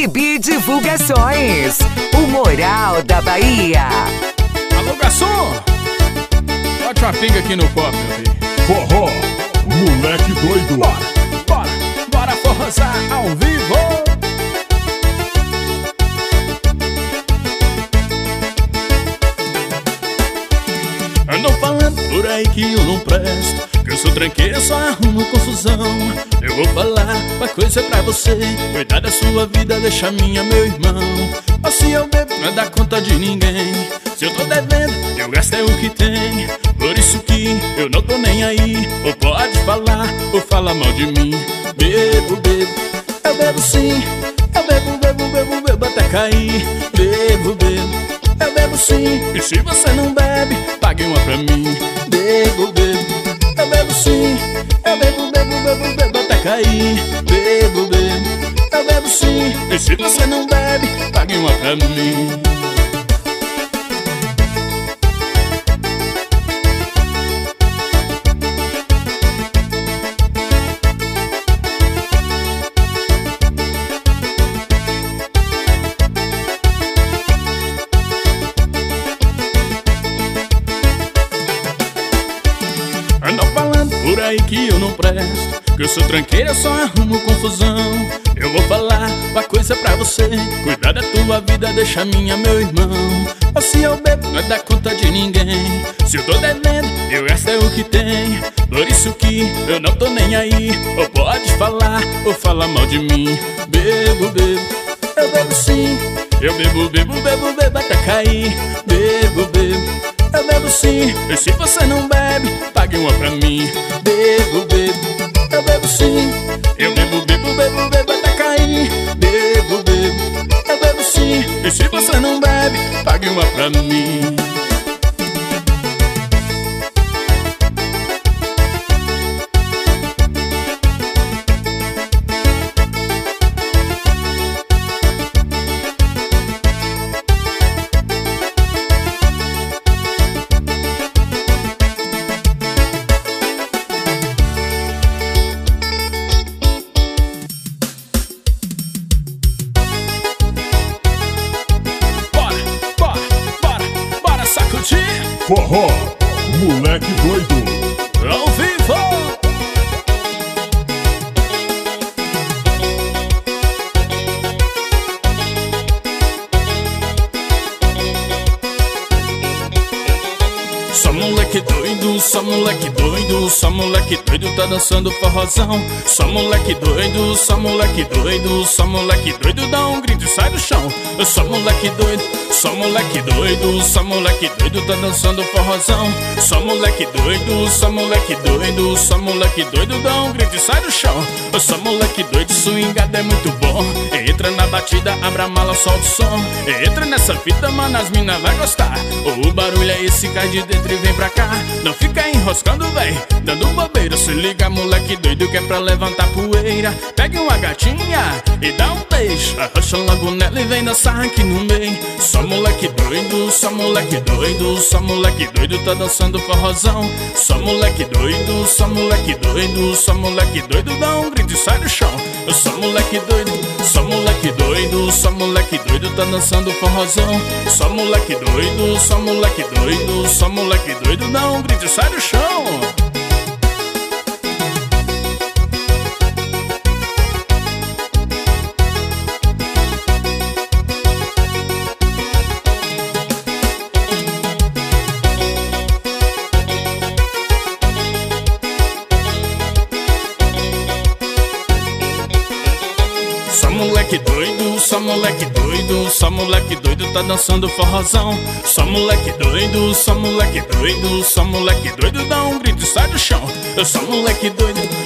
MB Divulgações, o Moral da Bahia. Alô, garçom! Bote uma pinga aqui no copo, meu filho. Forró, moleque doido. Bora, bora, bora forrozar ao vivo. Andam falando por aí que eu não presto, que eu sou tranqueiro, só arrumo confusão. Eu vou falar uma coisa pra você: cuidar da sua vida, deixa minha, meu irmão. Assim eu bebo, não dá conta de ninguém. Se eu tô devendo, eu gasto é o que tem. Por isso que eu não tô nem aí. Ou pode falar, ou fala mal de mim. Bebo, bebo, eu bebo sim. Eu bebo, bebo, bebo, bebo até cair. Bebo, bebo, eu bebo sim. E se você não bebe, pague uma pra mim. Bebo, bebo, eu bebo sim. Eu bebo, bebo, bebo, bebo até cair. Bebo, bebo, eu bebo sim. E se você não bebe, pague uma pra mim. Andam falando por aí que eu não presto, que eu sou tranqueiro, eu só arrumo confusão. Eu vou falar uma coisa pra você: cuidar da tua vida, deixa minha, meu irmão. Assim eu bebo, não dá conta de ninguém. Se eu tô devendo, eu gasto é o que tem. Por isso que eu não tô nem aí. Ou pode falar, ou fala mal de mim. Bebo, bebo, eu bebo sim. Eu bebo, bebo, bebo, bebo até cair. Bebo, bebo, eu bebo sim. E se você não bebe, pague uma pra mim. Bebo, bebo, eu bebo sim. Eu bebo, bebo, bebo, bebo até cair. Bebo, bebo, eu bebo sim. E se você não bebe, pague uma pra mim. Forró, moleque doido. Ao vivo! Só moleque doido, só moleque doido, só moleque doido tá dançando forrozão. Só moleque doido, só moleque doido, só moleque doido dá um grito e sai do chão. Eu sou moleque doido. Só moleque doido, só moleque doido tá dançando forrozão. Só moleque doido, só moleque doido, só moleque doido dá um grito e sai do chão. Eu sou moleque doido, swingado é muito bom. Entra na batida, abra a mala, solta o som. Entra nessa fita, mano, as minas vai gostar. O barulho é esse, cai de dentro e vem pra cá. Não fica enroscando, véi, dando bobeira. Se liga, moleque doido, que é pra levantar poeira. Pega uma gatinha e dá um beijo, arrocha logo nela e vem dançar aqui no meio. Só moleque doido, só moleque doido, só moleque doido tá dançando forrozão. Só moleque doido, só moleque doido, só moleque doido dá um grito e sai do chão. Eu sou moleque doido, só moleque doido, só moleque doido tá dançando forrozão. Só moleque doido, só moleque doido, só moleque doido dá um grito e sai do chão. Moleque doido, só moleque doido, só moleque doido tá dançando forrozão. Só moleque doido, só moleque doido, só moleque doido dá um grito e sai do chão. Eu sou moleque doido,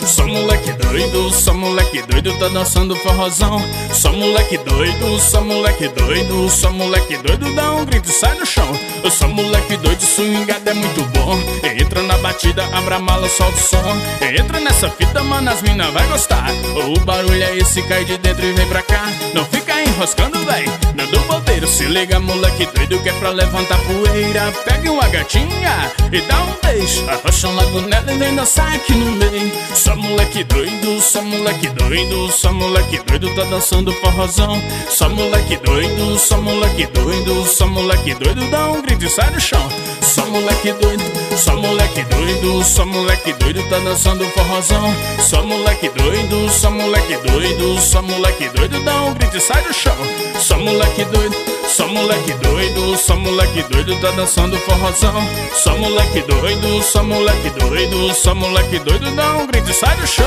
só moleque doido, só moleque doido tá dançando forrozão. Só moleque doido, só moleque doido, só moleque doido dá um grito e sai do chão. Eu sou moleque doido, swingado é muito bom. Entra na batida, abra a mala, solta o som. Entra nessa fita, mano, as mina vai gostar. O barulho é esse, cai de dentro e vem pra cá. Não fica enroscando, véi, dando bobeiro. Se liga, moleque doido que é pra levantar poeira. Pega uma gatinha e dá um beijo, arrocha logo nela e vem dançar aqui no meio. Só moleque doido, só moleque doido, só moleque doido tá dançando forrozão. Só moleque doido, só moleque doido, só moleque doido dá um grito e sai do chão. Só moleque doido, só moleque doido, só moleque doido tá dançando forrozão. Só moleque doido, só moleque doido, só moleque doido dá um grito e sai do chão. Só moleque doido, só moleque doido, só moleque doido tá dançando forrozão. Só moleque doido, só moleque doido, só moleque doido dá um grito e sai do chão.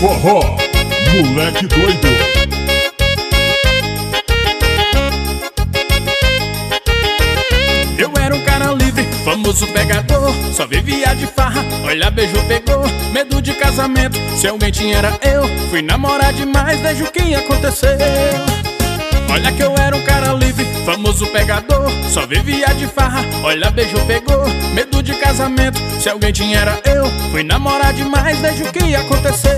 Forró, moleque doido. Eu era um cara livre, famoso pegador, só vivia de farra, olha beijou, pegou. Medo de casamento, se alguém tinha era eu. Fui namorar demais, vejo o que aconteceu. Olha que eu era um cara livre, famoso pegador, só vivia de farra, olha beijou, pegou. Medo de casamento, se alguém tinha era eu. Fui namorar demais, veja o que aconteceu.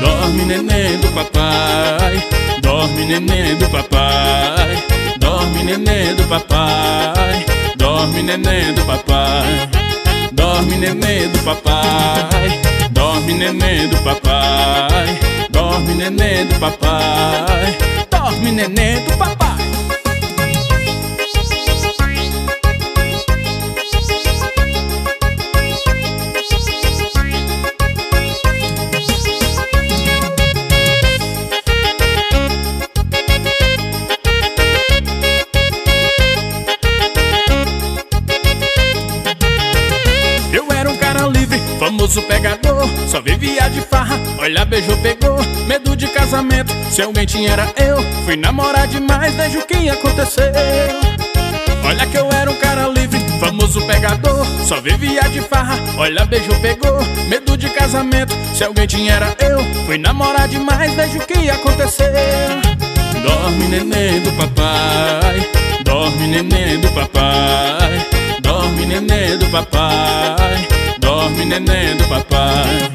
Dorme neném do papai, dorme neném do papai, dorme neném do papai, dorme neném do papai, dorme neném do papai, dorme neném do papai, dorme neném do papai, dorme neném do papai. Famoso pegador, só vivia de farra, olha beijou, pegou. Medo de casamento, se alguém tinha era eu. Fui namorar demais, veja o que aconteceu. Olha que eu era um cara livre, famoso pegador, só vivia de farra, olha beijou, pegou. Medo de casamento, se alguém tinha era eu. Fui namorar demais, veja o que aconteceu. Dorme neném do papai, dorme neném do papai, dorme neném do papai, dorme neném do papai,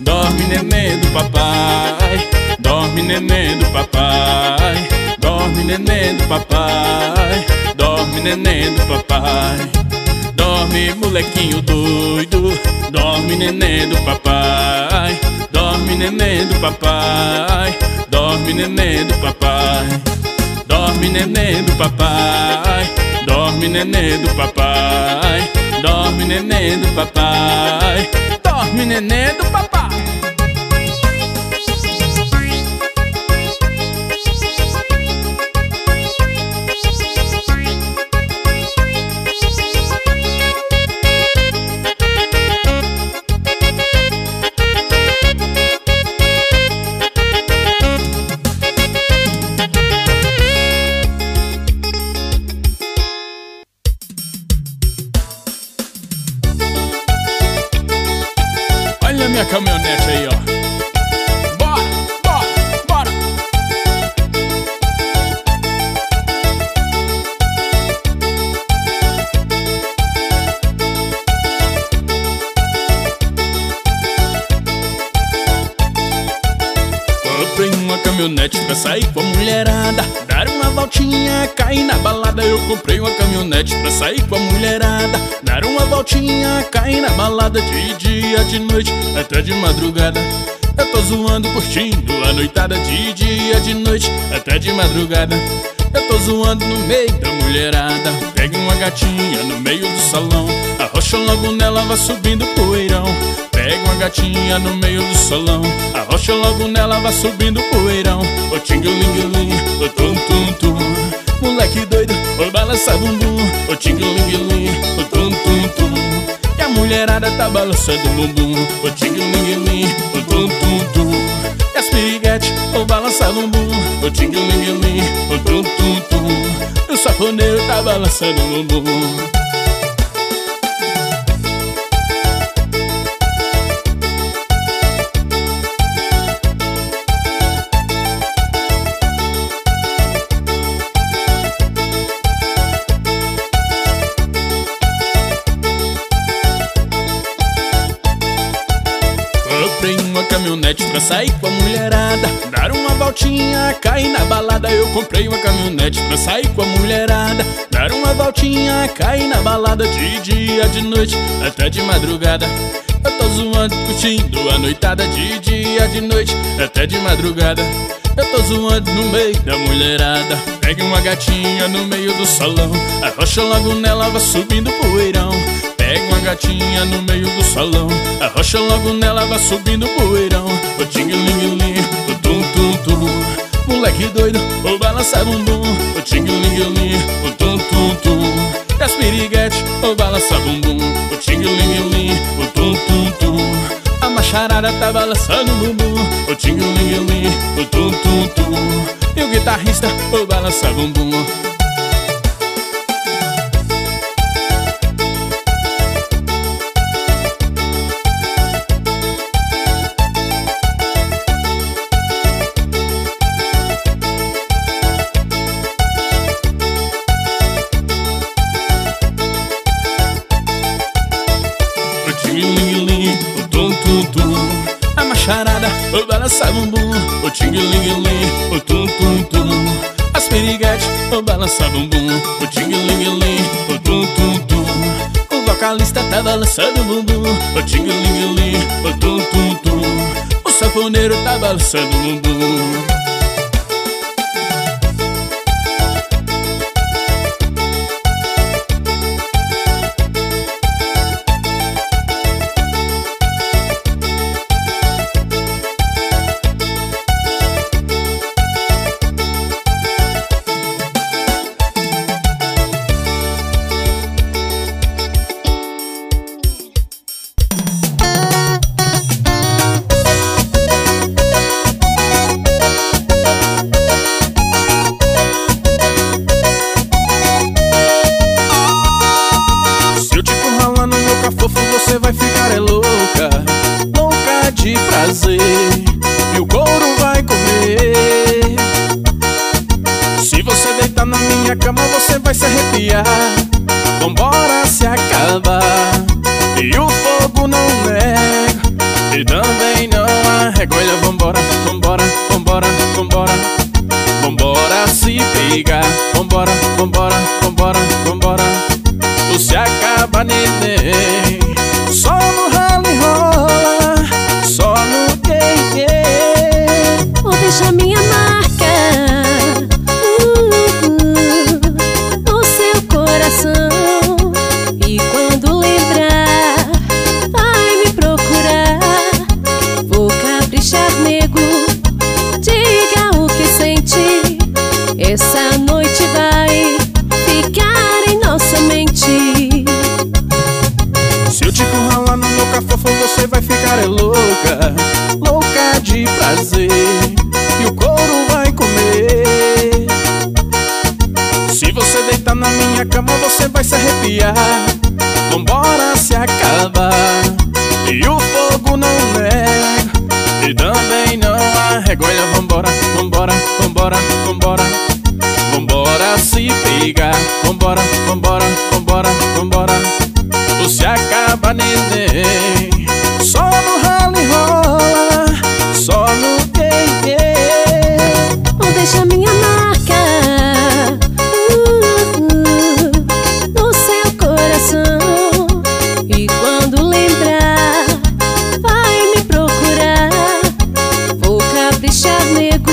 dorme neném do papai, dorme neném do papai, dorme neném do papai, dorme neném do papai, dorme molequinho doido, dorme neném do papai, dorme neném do papai, dorme neném do papai, dorme neném do papai, dorme neném do papai. Dorme neném do papai, dorme neném do papai. Minha caminhonete aí, ó. Bora, bora, bora. Comprei uma caminhonete pra sair com a mulherada, dar uma voltinha, cair na balada. Eu comprei uma caminhonete pra sair com a mulherada, dar uma voltinha, cair na balada. De dia, de noite, até de madrugada, eu tô zoando, curtindo a noitada. De dia, de noite, até de madrugada, eu tô zoando no meio da mulherada. Pega uma gatinha no meio do salão, arrocha logo nela, vai subindo poeirão. Pega uma gatinha no meio do salão, arrocha logo nela, vai subindo poeirão. O tingulingulim, o tum tum tum, moleque doido, o balança bumbum. O tingulingulim, o tum tum tum, mulherada tá balançando o bumbum. O tinguelinguelim, o tum-tum-tum. E as piguetes vão balançar o bumbum. O tinguelinguelim, o tum-tum-tum. E o saponeiro tá balançando o bumbum. Caminhonete pra sair com a mulherada, dar uma voltinha, cair na balada. Eu comprei uma caminhonete pra sair com a mulherada, dar uma voltinha, cair na balada. De dia, de noite, até de madrugada, eu tô zoando, curtindo a noitada. De dia, de noite, até de madrugada, eu tô zoando no meio da mulherada. Pega uma gatinha no meio do salão, arrocha logo nela, vai subindo poeirão. Pega uma gatinha no meio do salão, arrocha logo nela, vai subindo o poeirão. O tinguelinguelim, o tum-tum-tum. Moleque doido, vou balançar bumbum. O tinguelinguelim, o tum-tum-tum. E as piriguetes, vou balançar bumbum. O tinguelinguelim, o tum-tum-tum. A macharada tá balançando o bumbum. O tinguelinguelim, o tum-tum-tum. E o guitarrista, vou balançar bumbum. A macharada, o balançar bumbum. O tinguelinguelim, o tum-tum-tum. As piriguetes, o balançar bumbum. O tinguelinguelim, o tum-tum-tum. O vocalista tá balançando o bumbum. O tinguelinguelim, o tum-tum-tum. O saponeiro tá balançando o bumbum. E o couro vai comer. Se você deitar na minha cama, você vai se arrepiar. Vambora se acabar. E o fogo não nega, e também não há recolha. Vambora, vambora, vambora, vambora. Vambora se pegar. Vambora, vambora, vambora, vambora. Tu se acaba, neném. Só no ralo e rola. Só no que vou deixar minha marca no seu coração. E quando lembrar, vai me procurar. Vou caprichar, nego. Diga o que sente. Essa noite vai ficar em nossa mente. Se eu te encurralar no meu cafofo, você vai ficar louca, louca de prazer. E o couro vai comer. Se você deitar na minha cama, você vai se arrepiar. Vambora se acabar. E o fogo não nega, e também não há recolha. Vambora, vambora, vambora, vambora. Vambora se pegar. Vambora, vambora, vambora, vambora. Tu se acaba, neném. Só no ralo e rola. Só no que vou deixar minha marca no seu coração. E quando lembrar, vai me procurar. Vou caprichar, nego.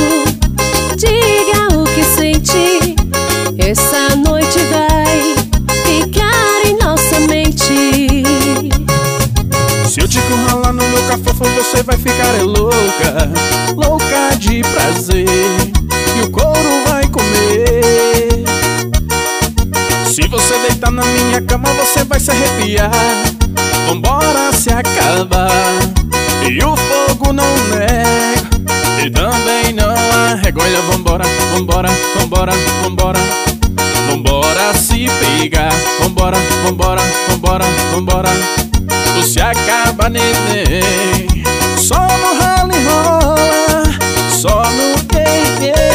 Diga o que senti. Essa noite vai ficar em nossa mente. Se eu te encurralar no meu cafofo, você vai ficar louca, louca de prazer. E o couro vai comer. Se você deitar na minha cama, você vai se arrepiar. Vambora. olha, vambora, vambora, vambora, vambora, vambora se pegar, vambora, vambora, vambora, vambora. Você acaba neném, só no ralo e rola, só no tê-tê.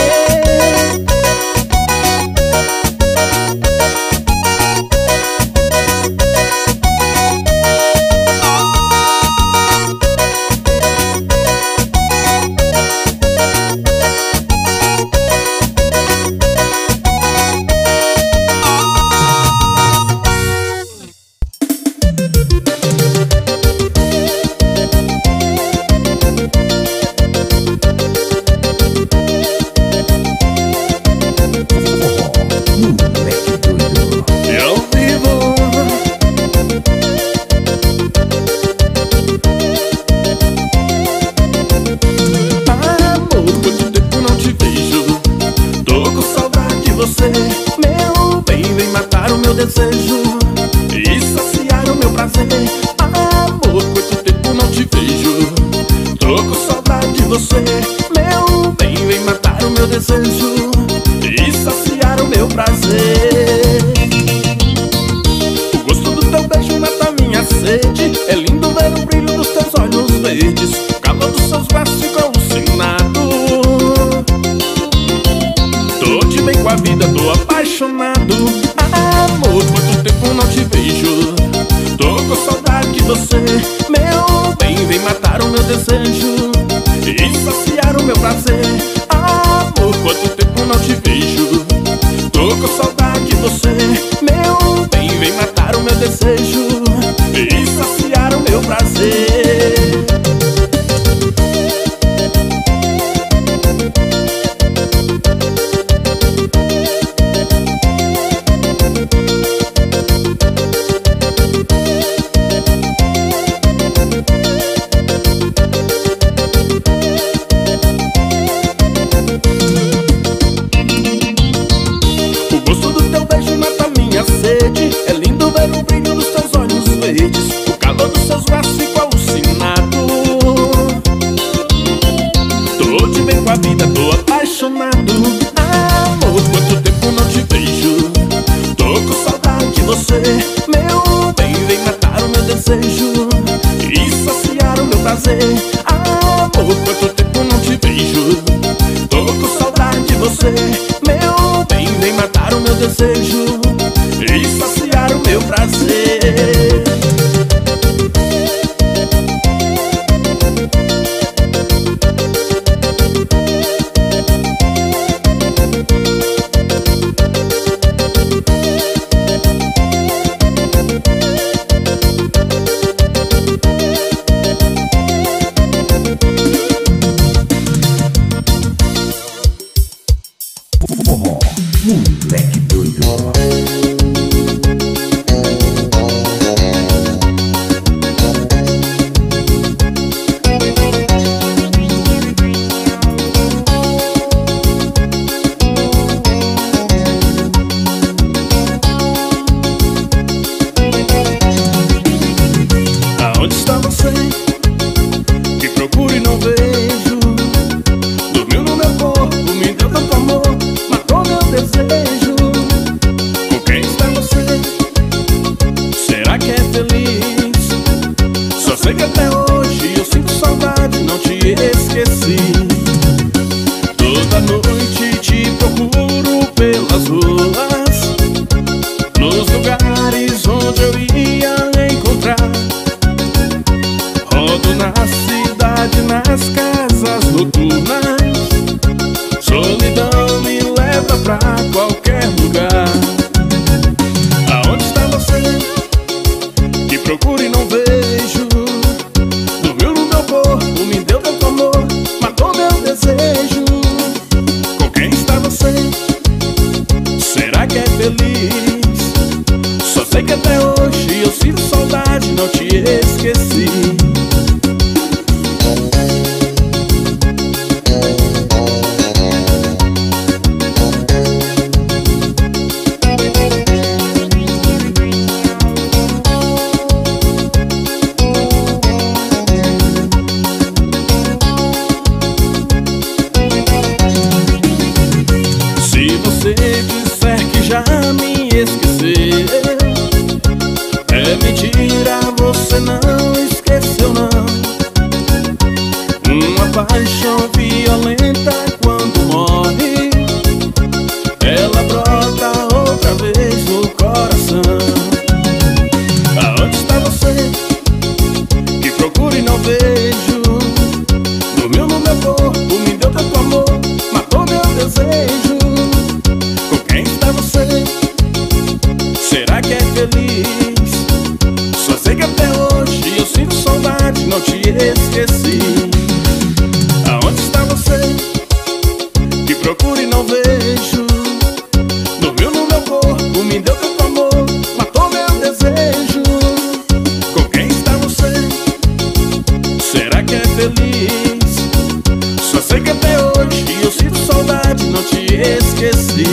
esqueci.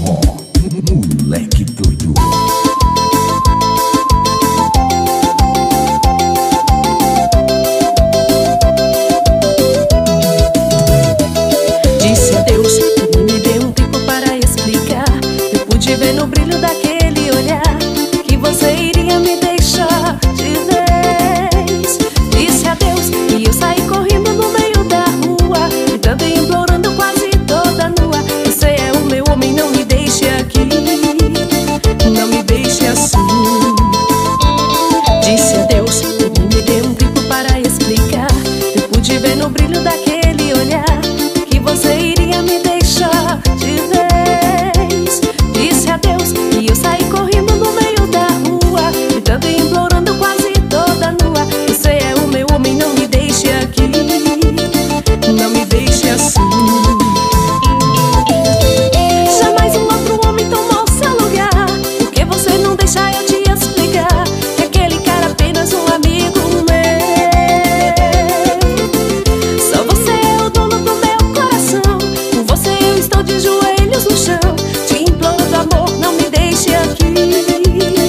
forró, moleque doido. Disse adeus, ele me deu um tempo para explicar. Eu pude ver no brilho daquele olhar que você iria me deixar de vez. Disse adeus e eu saí correndo no meio da rua, e também implorando quase toda nua: você é o meu homem, não me deixe aqui, não me deixe assim. Disse adeus, ele me deu um tempo para explicar. Eu pude ver no brilho daquele olhar que você iria me deixar de vez. Disse adeus e eu saí correndo no meio da rua, e também implorando quase toda nua: você é o meu homem, não me deixe aqui, não me deixe assim. Jamais um outro homem tomou seu lugar. Por que você não deixa eu te explicar? Que aquele cara é apenas um amigo meu. Só você é o dono do meu coração. Por você eu estou de joelhos no chão. Te imploro,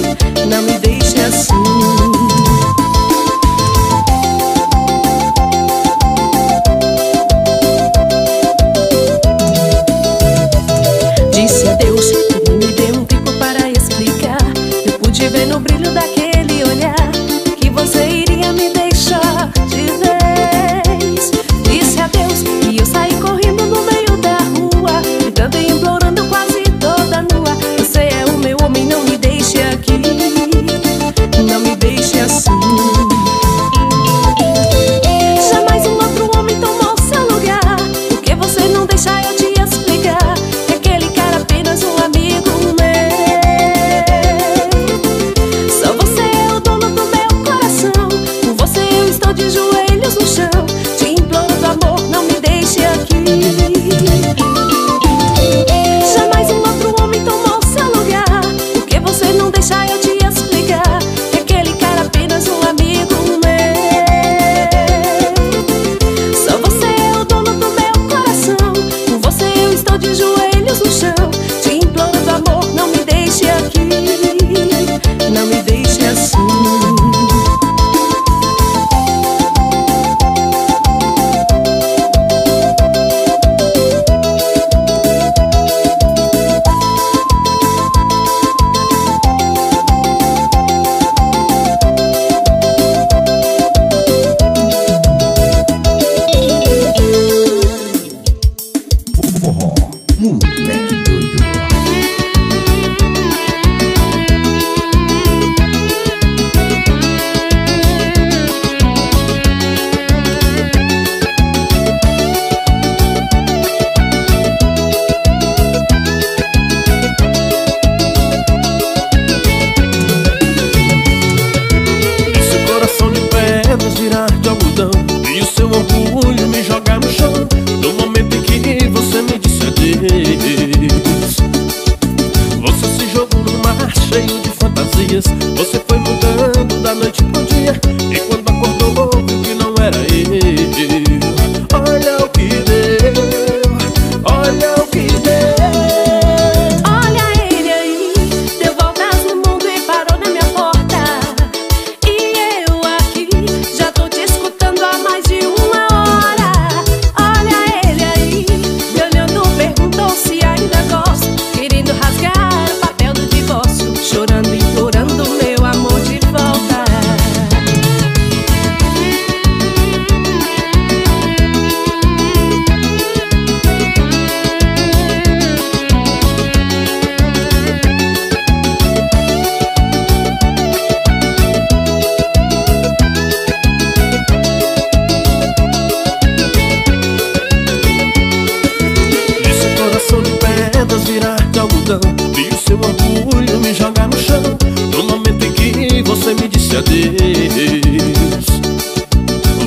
amor, não me deixe aqui, não me deixe assim. Disse adeus, ele me deu um tempo para explicar. Eu pude ver no brilho daquele olhar que você iria me deixar de vez. Disse adeus e eu saí correndo no meio da rua, e também implorando quase toda nua: você é o meu homem, não me deixe aqui, não me deixe assim. Jamais um outro homem tomou seu lugar. Por que você não deixa eu te explicar? Que aquele cara é apenas um amigo meu. Só você é o dono do meu coração. Por você eu estou de joelhos no chão. Te imploro, amor, não me deixe aqui. Jamais um outro homem tomou seu lugar. Por que você não deixa eu te explicar? Que aquele cara é apenas um amigo meu. Só você é o dono do meu coração. Por você eu estou de joelhos no chão. Te imploro, amor, não me deixe aqui, não me deixe assim. Você foi mudando da noite pro dia, e quando acordou viu que não era ele. Olha o que deu, olha o que deu. Olha ele aí, deu voltas no mundo e parou na minha porta. E eu aqui, já tô te escutando há mais de uma hora. Olha ele aí, me olhando perguntou se ainda gosto, querendo rasgar o papel do divórcio, chorando e adeus.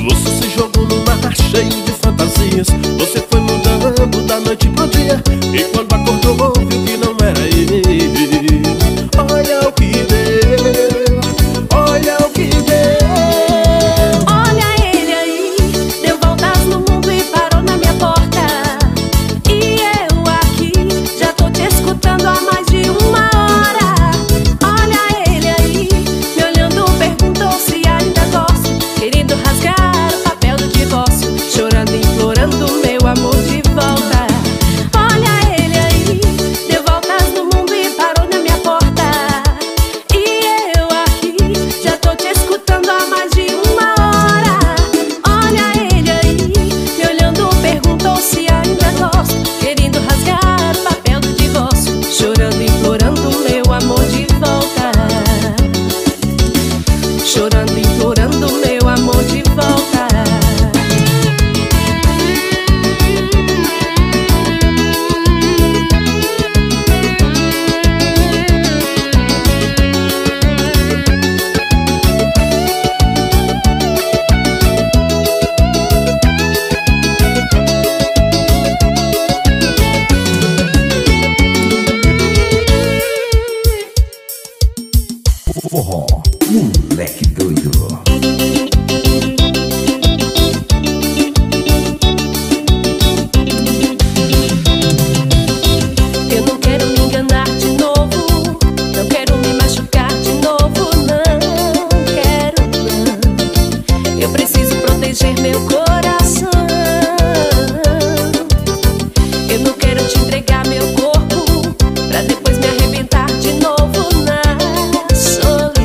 Você se jogou no mar cheio de fantasias. Você foi mudando da noite pro dia, e quando acordou viu que não era ele. Olha o que deu, olha o que deu. Olha ele aí, deu voltas no mundo e parou na minha porta. E eu aqui, já tô te escutando moleque doido. Eu não quero me enganar de novo, não quero me machucar de novo, não quero não. Eu preciso proteger meu coração. Eu não quero te entregar meu corpo pra depois me arrebentar de novo na solidão.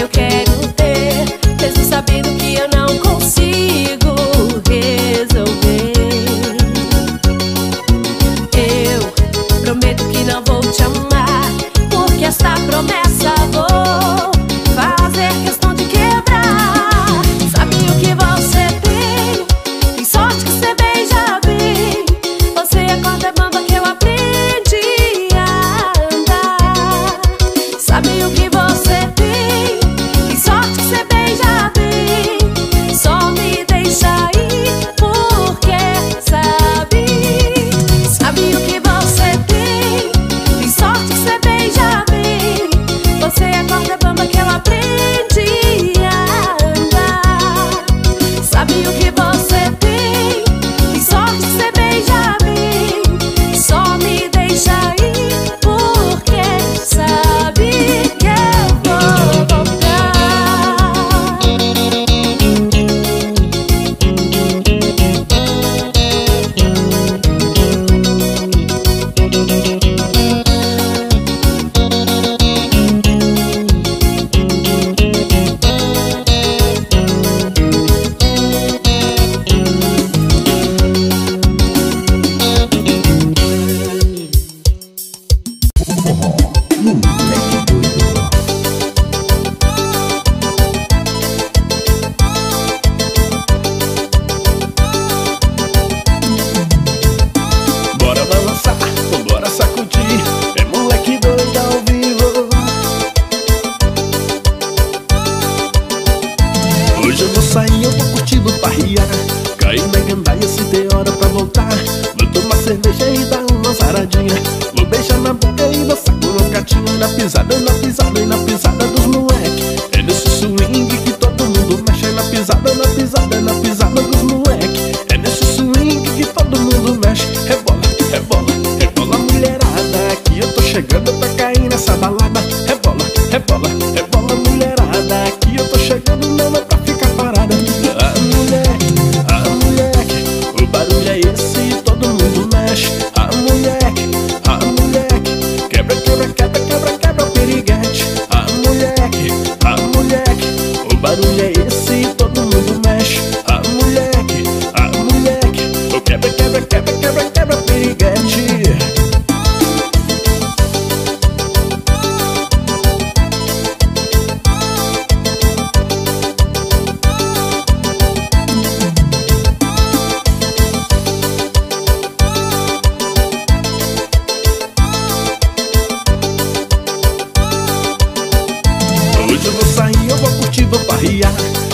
eu quero ter, mesmo sabendo que eu não consigo resolver. Eu prometo que não vou te amar, porque esta promessa vou fazer questão de quebrar. Sabe o que você tem? Tem sorte que você beija bem. Você acorda bamba que eu aprendi a andar. Sabe o que você tem? Tem sorte que você beija bem. Só me deixa ir, porque sabe. Sabe o que você tem? Tem sorte que você beija bem. Você acorda bamba que eu aprendi a andar. Sabe o que você tem? Tem sorte que você beija bem. Só me deixa ir, porque sabe que eu vou voltar. Bora balançar, vambora sacudir. É moleque doido ao vivo. Hoje eu vou sair, eu vou curtir do Bahia. Cair na gandaia se tem hora pra voltar. Vou tomar cerveja e dar uma zaradinha. Vou beijar na boca e dançar com uma gatinha. Na pisada, na pisada e na pisada dos moleque. É nesse swing que todo mundo mexe. É na pisada, na pisada, na pisada dos moleque. É nesse swing que todo mundo mexe. Rebola, rebola, rebola mulherada, que eu tô chegando pra cair nessa balada. Rebola, rebola, rebola mulherada, que eu tô chegando, não é pra ficar parada. A moleque, o barulho é esse e todo mundo mexe. A moleque, quebra, quebra, quebra, quebra, quebra o piriguete. A moleque, o barulho é esse e todo mundo mexe. A moleque, o quebra, quebra, quebra, quebra, quebra o piriguete. Hoje eu vou sair, eu vou curtir, vou parrear.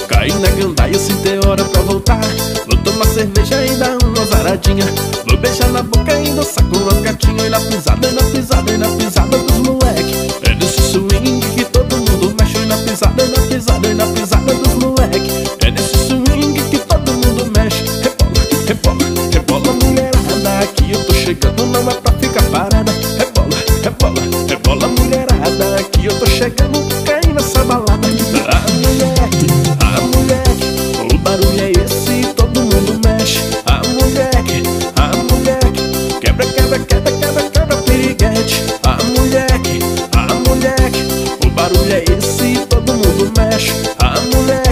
Cair na gandaia se tem hora pra voltar. Vou tomar cerveja e dar uma zaradinha. Vou beijar na boca e dançar com as gatinhas. E na pisada, e na pisada, e na pisada dos moleque. É nesse swing que todo mundo mexe. E na pisada, e na pisada, e na pisada dos moleque. É nesse swing que todo mundo mexe. Rebola, rebola, rebola mulherada, que eu tô chegando, não é pra ficar parada. Rebola, rebola, rebola mulherada, que eu tô chegando, caí nessa balada. A moleque, o barulho é esse e todo mundo mexe. A moleque, quebra, quebra, quebra, quebra, quebra piriguete. A moleque, o barulho é esse e todo mundo mexe. A moleque.